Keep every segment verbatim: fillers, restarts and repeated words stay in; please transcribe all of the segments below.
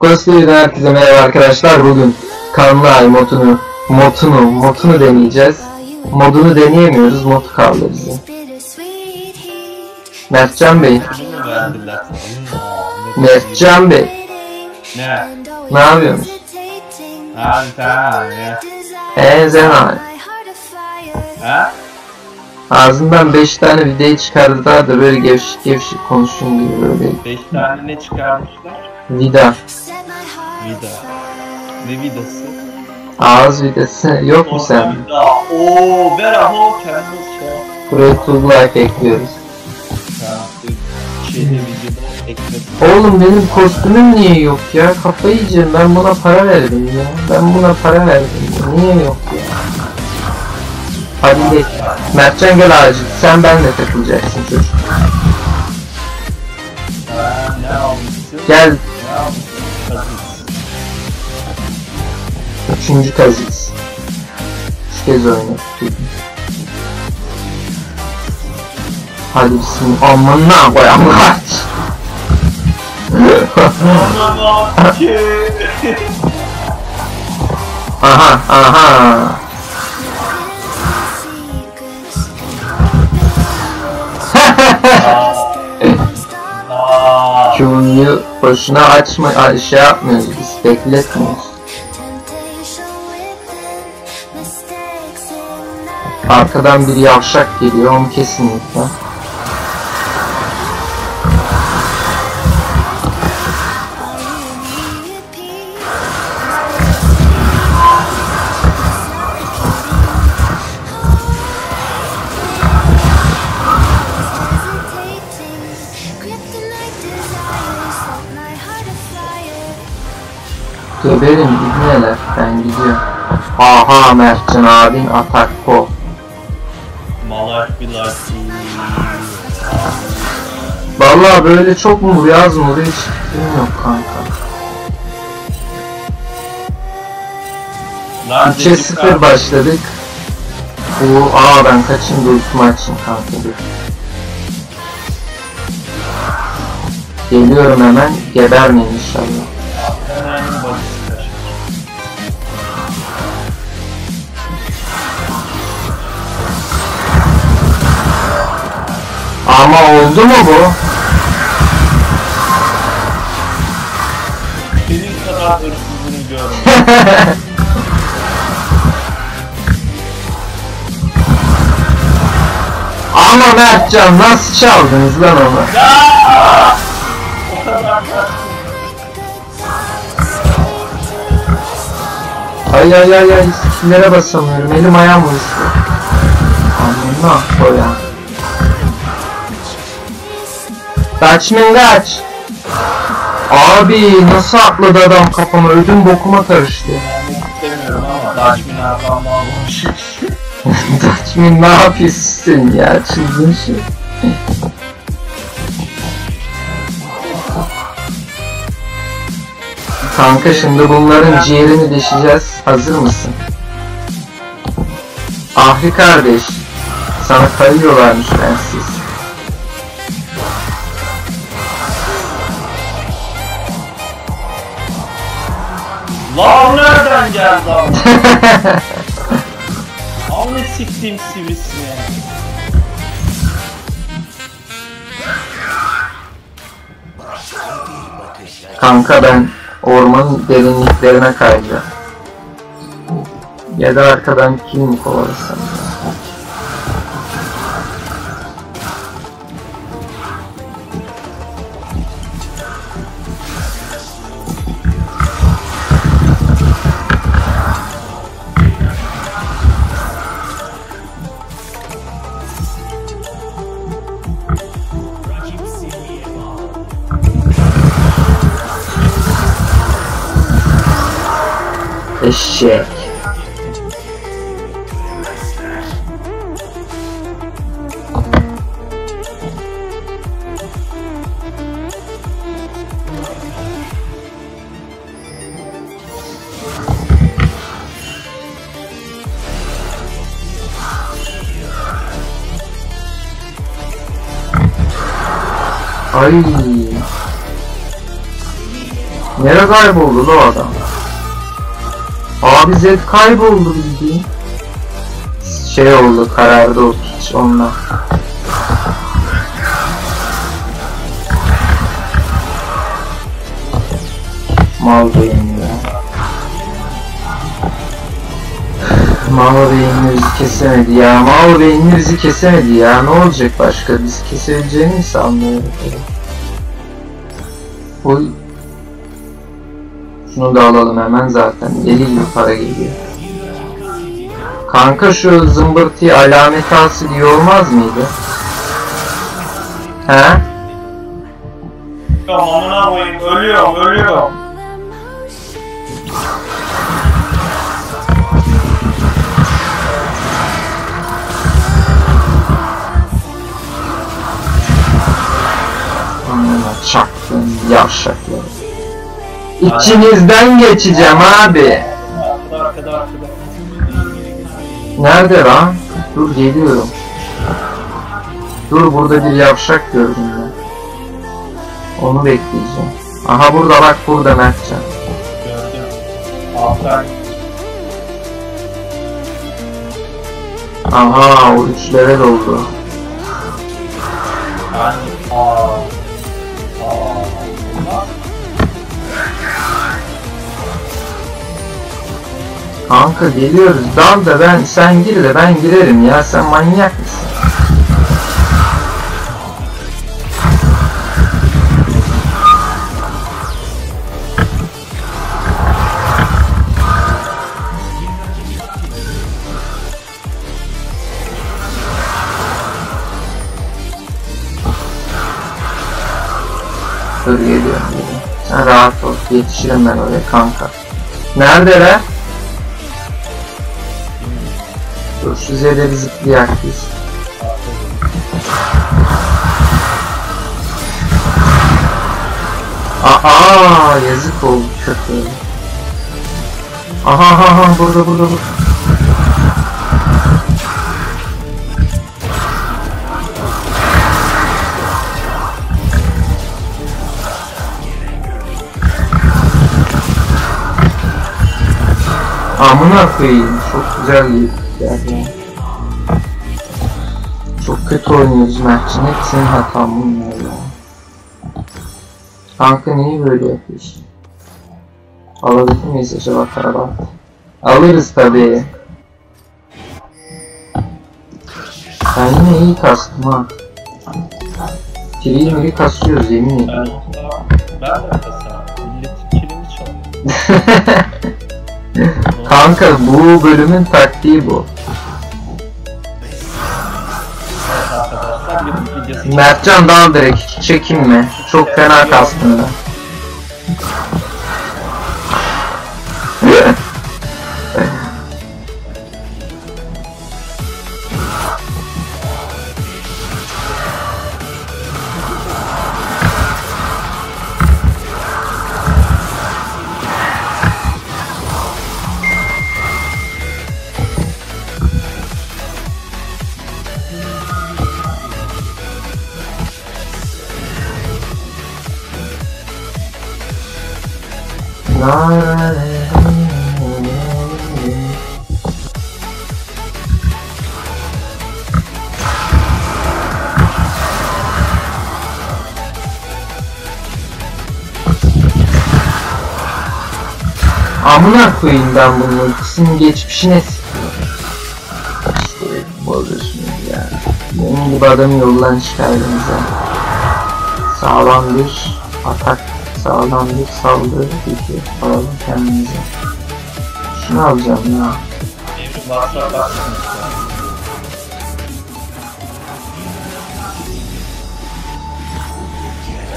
Cosplayer herkese merhaba arkadaşlar. Bugün kanlı ay modunu modunu modunu deneyeceğiz. Modunu deneyemiyoruz, mod kaldı bize. Mertcan Bey. Mertcan Bey. Ne? Ne yapıyorsun? Abi sen ne? Eee sen abi. Ha? Ağzından beş tane videoyu çıkardılar da böyle gevşik gevşik konuşun gibi böyle. Beş tane ne çıkarmışlar? Vida. Vida. Ne vidası? Ağız vidası yok mu sen? Ooo vera ho kendisi ya. Buraya tuzlu ayık ekliyoruz. Ha, şeyde videoda ekledim. Oğlum benim kostümüm niye yok ya? Kafayı yiyeceğim, ben buna para verdim ya. Ben buna para verdim ya. Niye yok ya? Hadi de. Mertcan gel ağacım. Sen benimle takılacaksın çocuk. Gel. Üçüncü kazıks. Üç kez oynadık. Hadi bismillah. Aman ne koyam kaç. Aha aha. Şunu boşuna açma, şey yapmıyoruz biz, bekletmiyoruz. Arkadan bir yavşak geliyor, onu kesinlikle. Geberim ibneler, ben gidiyorum. Aha Mertcan abin atak ko. Malak bilak. Vallahi böyle çok mu yaz mı hiç bilmiyorum kanka. üçe sıfır başladık. Bu aa ben kaçın durutma açın kanka. Geliyorum hemen, gebermeyin inşallah. Ama oldu mu bu? Senin kadar hırsızını görmedim. Ama Mertcan nasıl çaldınız lan onu? Ya! O kadar ay ay ay ay, kimlere basamıyorum, elim ayağım uyuştu. Anlamına koyan. Kaç mengaç. Abi nasıl atladı adam kafama, ödüm bokuma karıştı. İstemiyorum ama Daçmin adam almış. Daçmin ne yapıyorsun ya, çılgın şey. Kanka şimdi bunların ciğerini deşeceğiz. Hazır mısın? Ahri kardeş. Sana kayıyorlarmış bensiz. Lan nereden geldi abi? Avni siktim sivrisine. Kanka ben ormanın derinliklerine kayacağım. Ya da arkadan kim kovalasın? Eşek. Ay. Nereye kayboldu o adam? Abi Z kayboldu bildiğin. Şey oldu, karardı o hiç onunla. Mal beyin ya. Mal beyinli bizi kesemedi ya. Mal beyinli bizi kesemedi ya. Ne olacak başka? Biz kesebileceğini mi sanmıyorum? Oy. Şunu da alalım hemen zaten. Deli gibi para geliyor. Kanka şu zımbırtıyı alamet alsın iyi olmaz mıydı? He? Amına koyayım, ölüyorum, ölüyorum. Amına çaktın yavşakları. İçinizden geçeceğim abi. Nerede lan? Dur geliyorum. Dur burada bir yavşak gördüm ben. Onu bekleyeceğim. Aha burada bak, burada Mertcan. Aha o üçlere doldu. Kanka geliyoruz. Dal da ben, sen gir de ben girerim ya. Sen manyak mısın? Dur geliyorum. Sen rahat ol. Yetişirim ben oraya kanka. Nerede be? Şu Z'de bir zıplayak biz. Aa yazık oldu köpeğe. Aha aha burada burada burada. Amına koyayım çok güzel değil. Yani. Çok kötü oynuyoruz Mertcan, hep senin hatan bunlar ya. Kanka niye böyle yapıyorsun? Alabildi miyiz acaba karabat? Alırız tabii. Ben yine iyi kastım ha. Kiriyi miri kasıyoruz yemin ediyorum. Ben de kasıyorum. Milletin kilimi çaldım. Kanka bu bölümün taktiği bu. Mertcan dal direkt, çekinme. Çok fena kastın da. Amına koyayım ben bunun ikisinin geçmişine sıkıyorum. Bozuyorsunuz ya. Benim gibi adamı yoldan çıkardınız ha. Sağlam bir atak, sağlam bir saldırı peki. Alalım kendimize. Şunu alacağım ya.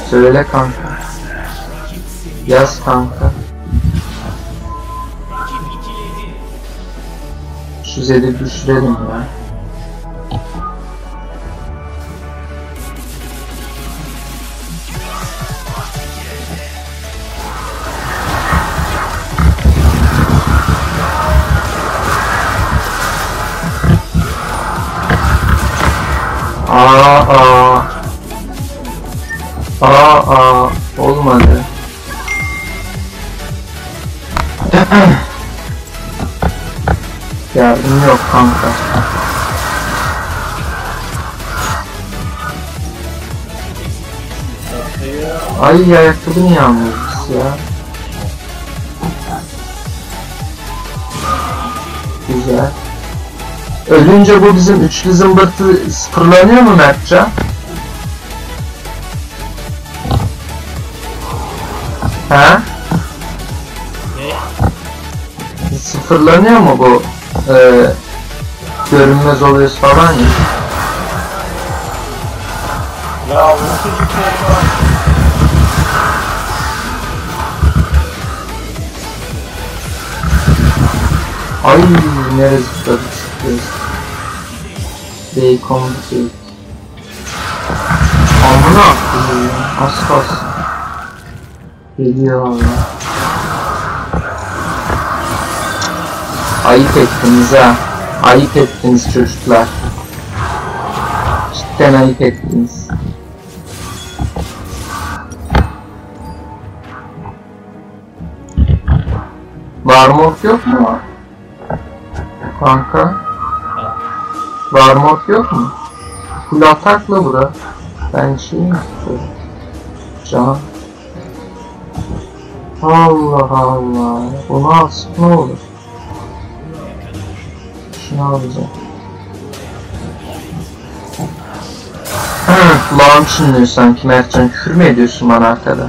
Söyle kanka. Yaz kanka. Şu Z'de düşürelim ya. Aa aa. Aa aa. Olmadı. Yardım yok kanka. Ay ayakkabı niye almıyoruz ya? Güzel. Ölünce bu bizim üçlü zımbırtı sıfırlanıyor mu Mertcan? Ha? Ne? Sıfırlanıyor mu bu? Ee, görünmez oluyoruz falan ya. Ya bu çocuklar falan. Ay neresi tadı çıkıyoruz. Bacon şey. Amına attım ya. Az kalsın. Geliyor valla. Ayıp ettiniz ha. Ayıp ettiniz çocuklar. Cidden ayıp ettiniz. Varmort yok mu? Kanka varmort yok mu? Full atakla bura. Ben şey mi istiyorum? Can. Allah Allah. Bunu alsak ne olur? Şunu alacağım. Hıh. Kulağım çınlıyor sanki Mertcan. Küfür mü ediyorsun bana arkada?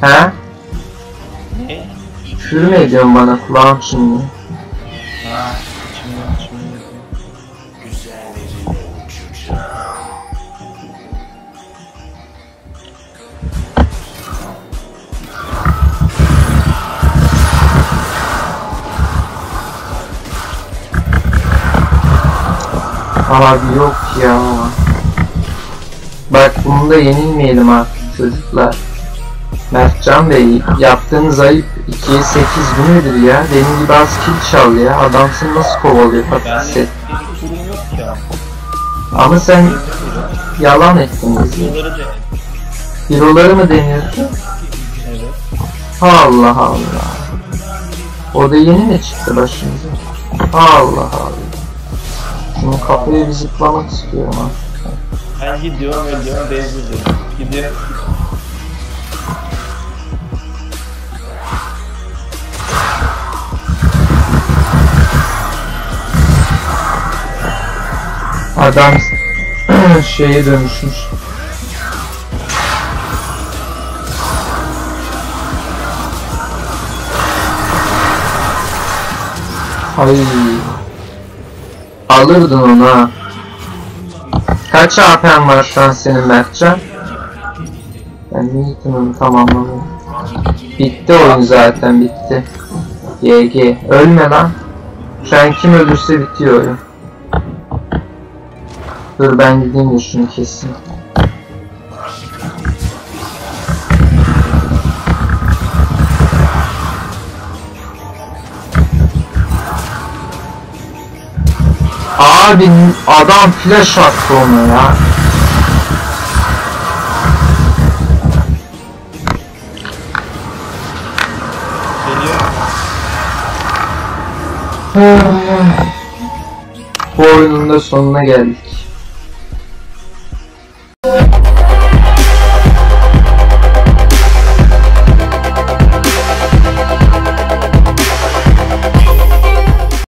He? Küfür mü ediyorsun bana? Kulağım şimdi. Haa, şimdi şimdi. Abi yok ya. Bak bunu da yenilmeyelim artık çocuklar. Mertcan Bey, yaptığınız ayıp ikiye sekiz bu nedir ya? Benim gibi az kill çal ya, adamsın nasıl kovalıyor patates et. Ama sen yalan ettin bizi. Hero'ları mı deniyorsun? Evet. Allah Allah. O da yeni mi çıktı başımıza? Allah Allah. Şunu kafaya bir zıplamak istiyorum artık. Ben gidiyorum, gidiyorum, bezliyorum. Gidiyorum. Adam şeye dönüşmüş. Ay. Alırdın onu ha. Kaç A P'n var şu an senin Mertcan? Ben milletim onu tamamladım. Bitti oyun zaten, bitti. G G. Ölme lan. Şu an kim ölürse bitiyor oyun. Dur ben gideyim de şunu keseyim. Abi adam flash attı ona ya. Bu oyunun da sonuna geldik.